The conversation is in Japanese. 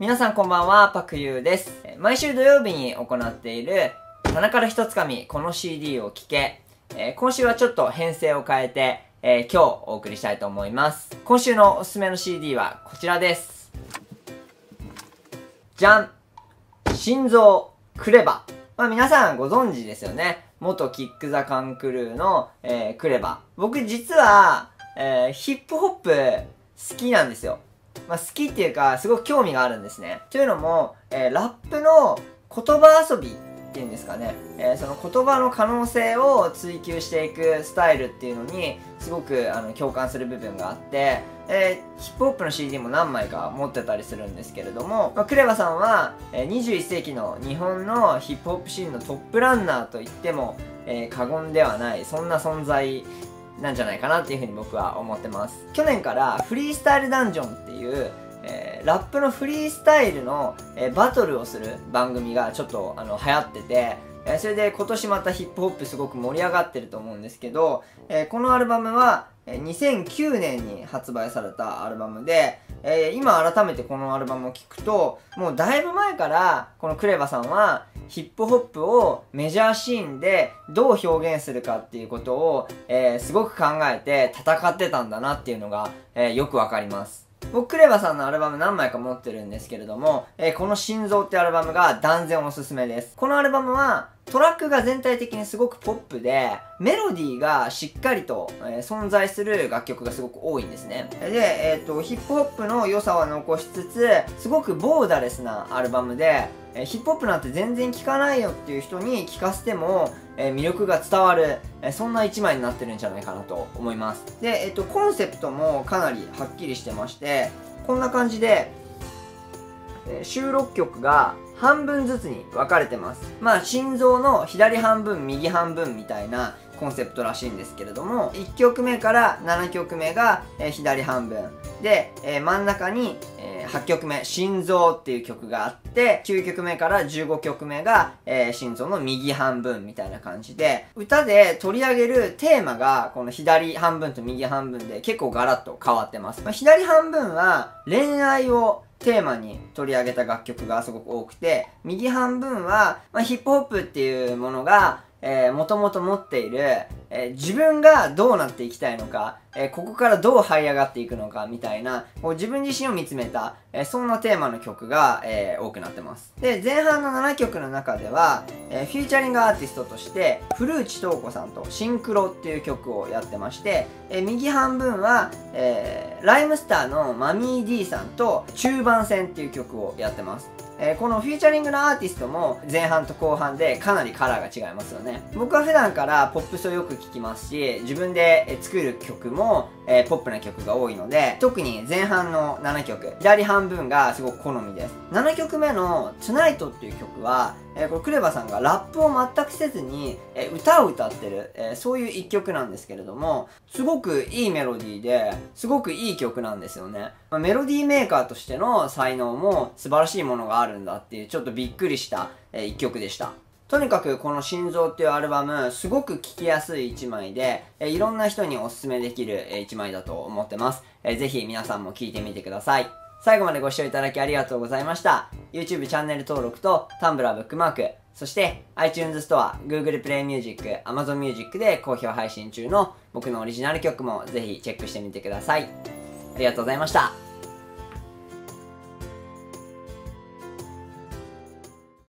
皆さんこんばんは、パクユーです。毎週土曜日に行っている棚から一つかみこの CD を聴け、今週はちょっと編成を変えて、今日お送りしたいと思います。今週のおすすめの CD はこちらです。じゃん、心臓クレバ。まあ皆さんご存知ですよね。元キック・ザ・カン・クルーの、クレバ。僕実は、ヒップホップ好きなんですよ。まあ、好きっていうか、すごく興味があるんですね。というのも、ラップの言葉遊びっていうんですかね、その言葉の可能性を追求していくスタイルっていうのに、すごく共感する部分があって、ヒップホップの CD も何枚か持ってたりするんですけれども、まあ、クレバさんは、21世紀の日本のヒップホップシーンのトップランナーと言っても、過言ではない、そんな存在なんじゃないかなっていうふうに僕は思ってます。去年からフリースタイルダンジョンっていう、ラップのフリースタイルの、バトルをする番組がちょっと流行ってて、それで今年またヒップホップすごく盛り上がってると思うんですけど、このアルバムは2009年に発売されたアルバムで、今改めてこのアルバムを聴くと、もうだいぶ前からこのクレバさんはヒップホップをメジャーシーンでどう表現するかっていうことを、すごく考えて戦ってたんだなっていうのが、よくわかります。僕クレバさんのアルバム何枚か持ってるんですけれども、この心臓ってアルバムが断然おすすめです。このアルバムはトラックが全体的にすごくポップで、メロディーがしっかりと、存在する楽曲がすごく多いんですね。で、ヒップホップの良さは残しつつ、すごくボーダレスなアルバムで、ヒップホップなんて全然聴かないよっていう人に聴かせても、魅力が伝わる、そんな一枚になってるんじゃないかなと思います。で、コンセプトもかなりはっきりしてまして、こんな感じで、収録曲が半分ずつに分かれてます。まあ、心臓の左半分、右半分みたいなコンセプトらしいんですけれども、1曲目から7曲目が、左半分。で、真ん中に、8曲目、心臓っていう曲があって、9曲目から15曲目が、心臓の右半分みたいな感じで、歌で取り上げるテーマが、この左半分と右半分で結構ガラッと変わってます。まあ、左半分は恋愛をテーマに取り上げた楽曲がすごく多くて、右半分は、まあ、ヒップホップっていうものが、もともと持っている、自分がどうなっていきたいのか、ここからどう這い上がっていくのかみたいな、こう自分自身を見つめた、そんなテーマの曲が、多くなってます。で、前半の7曲の中では、フィーチャリングアーティストとして古内東子さんとシンクロっていう曲をやってまして、右半分は、ライムスターのマミー D さんと中盤戦っていう曲をやってます。このフィーチャリングのアーティストも前半と後半でかなりカラーが違いますよね。僕は普段からポップスをよく聴きますし、自分で作る曲もポップな曲が多いので、特に前半の7曲、左半分がすごく好みです。7曲目の Tonight っていう曲は、これクレバさんがラップを全くせずに歌を歌ってる、そういう一曲なんですけれども、すごくいいメロディーですごくいい曲なんですよね。まあ、メロディーメーカーとしての才能も素晴らしいものがあるんだっていう、ちょっとびっくりした一曲でした。とにかくこの心臓っていうアルバム、すごく聴きやすい一枚で、いろんな人におすすめできる一枚だと思ってます。ぜひ皆さんも聴いてみてください。最後までご視聴いただきありがとうございました。YouTube チャンネル登録と Tumblr ブックマーク、そして iTunes ストア、Google Play Music、Amazon Music で好評配信中の僕のオリジナル曲もぜひチェックしてみてください。ありがとうございました。